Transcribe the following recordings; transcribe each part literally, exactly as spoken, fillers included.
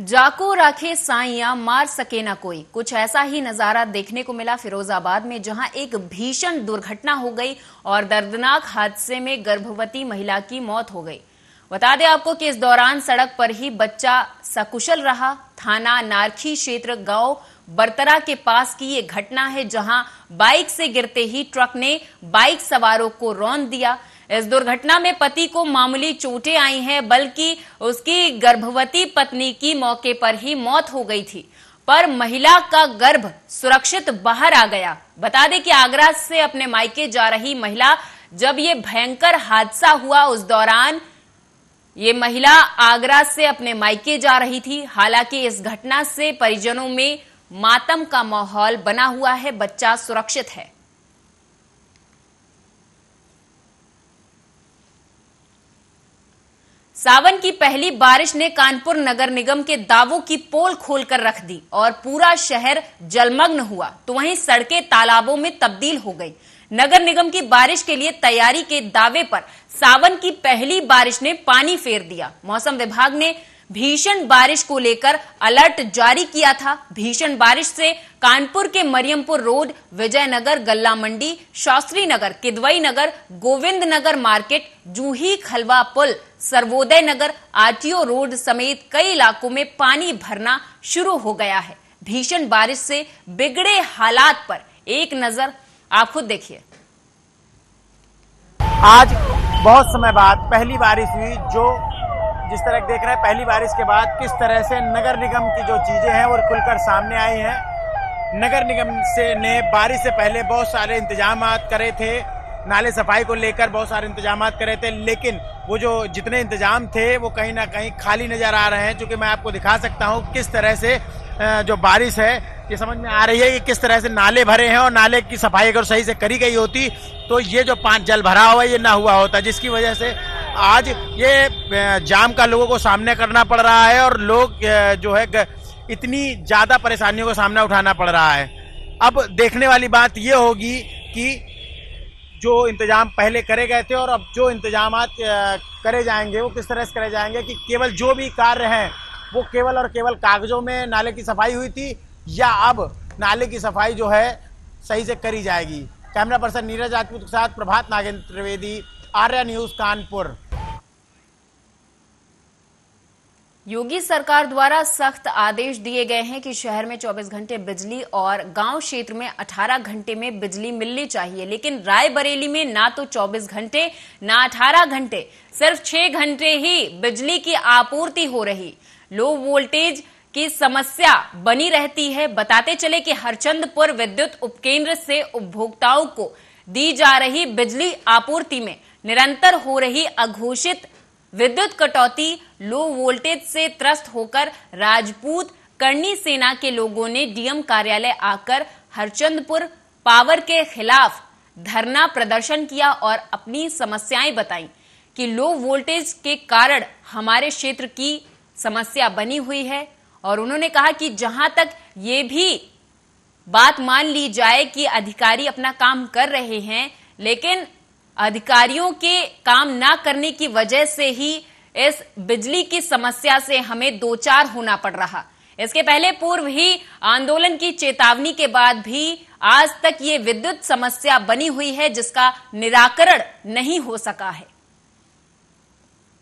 जाको राखे साइया मार सके ना कोई। कुछ ऐसा ही नजारा देखने को मिला फिरोजाबाद में, जहां एक भीषण दुर्घटना हो गई और दर्दनाक हादसे में गर्भवती महिला की मौत हो गई। बता दें आपको कि इस दौरान सड़क पर ही बच्चा सकुशल रहा। थाना नारखी क्षेत्र गांव बरतरा के पास की ये घटना है, जहां बाइक से गिरते ही ट्रक ने बाइक सवारों को रौंद दिया। इस दुर्घटना में पति को मामूली चोटें आई हैं, बल्कि उसकी गर्भवती पत्नी की मौके पर ही मौत हो गई थी, पर महिला का गर्भ सुरक्षित बाहर आ गया। बता दें कि आगरा से अपने मायके जा रही महिला, जब ये भयंकर हादसा हुआ उस दौरान ये महिला आगरा से अपने मायके जा रही थी। हालांकि इस घटना से परिजनों में मातम का माहौल बना हुआ है। बच्चा सुरक्षित है। सावन की पहली बारिश ने कानपुर नगर निगम के दावों की पोल खोलकर रख दी और पूरा शहर जलमग्न हुआ, तो वहीं सड़कें तालाबों में तब्दील हो गई। नगर निगम की बारिश के लिए तैयारी के दावे पर सावन की पहली बारिश ने पानी फेर दिया। मौसम विभाग ने भीषण बारिश को लेकर अलर्ट जारी किया था। भीषण बारिश से कानपुर के मरियमपुर रोड, विजयनगर, गल्ला मंडी, शास्त्री नगर, किदवई नगर, गोविंद नगर मार्केट, जूही खलवा पुल, सर्वोदय नगर, आरटीओ रोड समेत कई इलाकों में पानी भरना शुरू हो गया है। भीषण बारिश से बिगड़े हालात पर एक नजर आप खुद देखिए। आज बहुत समय बाद पहली बारिश हुई, जो जिस तरह देख रहे हैं पहली बारिश के बाद किस तरह से नगर निगम की जो चीजें हैं वो खुलकर सामने आई हैं। नगर निगम से ने बारिश से पहले बहुत सारे इंतजाम करे थे, नाले सफाई को लेकर बहुत सारे इंतजाम करे थे, लेकिन वो जो जितने इंतजाम थे वो कहीं ना कहीं खाली नजर आ रहे हैं। चूंकि मैं आपको दिखा सकता हूँ किस तरह से जो बारिश है ये समझ में आ रही है कि किस तरह से नाले भरे हैं, और नाले की सफाई अगर सही से करी गई होती तो ये जो पांच जल भरा हुआ ये ना हुआ होता, जिसकी वजह से आज ये जाम का लोगों को सामना करना पड़ रहा है और लोग जो है इतनी ज़्यादा परेशानियों का सामना उठाना पड़ रहा है। अब देखने वाली बात ये होगी कि जो इंतजाम पहले करे गए थे और अब जो इंतजाम करे जाएंगे वो किस तरह से करे जाएंगे, कि केवल जो भी कार्य हैं वो केवल और केवल कागज़ों में नाले की सफाई हुई थी या अब नाले की सफाई जो है सही से करी जाएगी। कैमरा पर्सन नीरज राजपूत के साथ प्रभात नागेंद्र त्रिवेदी, आर्या न्यूज, कानपुर। योगी सरकार द्वारा सख्त आदेश दिए गए हैं कि शहर में चौबीस घंटे बिजली और गांव क्षेत्र में अठारह घंटे में बिजली मिलनी चाहिए, लेकिन रायबरेली में ना तो चौबीस घंटे ना अठारह घंटे, सिर्फ छह घंटे ही बिजली की आपूर्ति हो रही। लो वोल्टेज की समस्या बनी रहती है। बताते चले कि हरचंदपुर विद्युत उपकेंद्र से उपभोक्ताओं को दी जा रही बिजली आपूर्ति में निरंतर हो रही अघोषित विद्युत कटौती लो वोल्टेज से त्रस्त होकर राजपूत करनी सेना के लोगों ने डीएम कार्यालय आकर हरचंदपुर पावर के खिलाफ धरना प्रदर्शन किया और अपनी समस्याएं बताई कि लो वोल्टेज के कारण हमारे क्षेत्र की समस्या बनी हुई है। और उन्होंने कहा कि जहां तक ये भी बात मान ली जाए कि अधिकारी अपना काम कर रहे हैं, लेकिन अधिकारियों के काम ना करने की वजह से ही इस बिजली की समस्या से हमें दो चार होना पड़ रहा। इसके पहले पूर्व ही आंदोलन की चेतावनी के बाद भी आज तक ये विद्युत समस्या बनी हुई है, जिसका निराकरण नहीं हो सका है।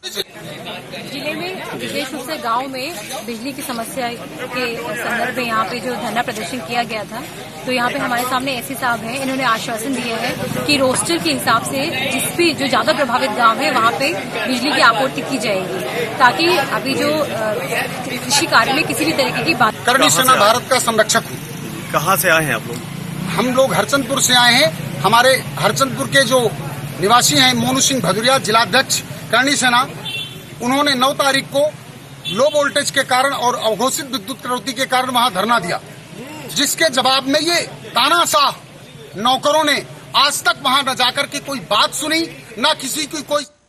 जिले में विशेष रूप से गांव में बिजली की समस्या के संदर्भ में यहाँ पे जो धरना प्रदर्शन किया गया था, तो यहाँ पे हमारे सामने एससी साहब हैं, इन्होंने आश्वासन दिया है कि रोस्टर के हिसाब से जिस भी जो ज्यादा प्रभावित गांव है वहाँ पे बिजली की आपूर्ति की जाएगी, ताकि अभी जो कृषि कार्य में किसी भी तरीके की बात। करणी सेना भारत का संरक्षक हूँ। कहाँ से आए हैं आप लोग? हम लोग हरचंदपुर से आए हैं। हमारे हरचंदपुर के जो निवासी हैं मोनू सिंह भदुरिया, जिलाध्यक्ष करणी सेना, उन्होंने नौ तारीख को लो वोल्टेज के कारण और अघोषित विद्युत कटौती के कारण वहां धरना दिया, जिसके जवाब में ये तानाशाह नौकरों ने आज तक वहां न जाकर के कोई बात सुनी, न किसी की कोई